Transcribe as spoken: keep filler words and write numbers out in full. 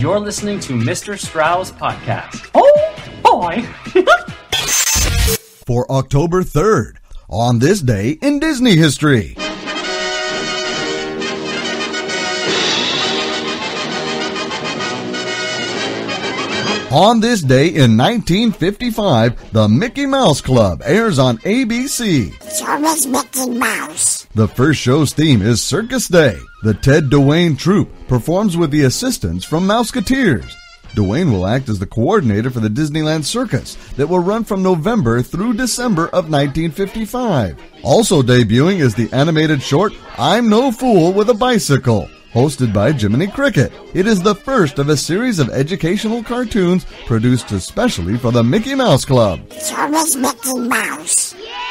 You're listening to Mister Strauss Podcast. Oh, boy! For October third, on this day in Disney history. On this day in nineteen fifty-five, the Mickey Mouse Club airs on A B C. So is Mickey Mouse. The first show's theme is Circus Day. The Ted DeWayne Troupe performs with the assistance from Mouseketeers. DeWayne will act as the coordinator for the Disneyland Circus that will run from November through December of nineteen fifty-five. Also debuting is the animated short I'm No Fool with a Bicycle, hosted by Jiminy Cricket. It is the first of a series of educational cartoons produced especially for the Mickey Mouse Club. So is Mickey Mouse. Yeah!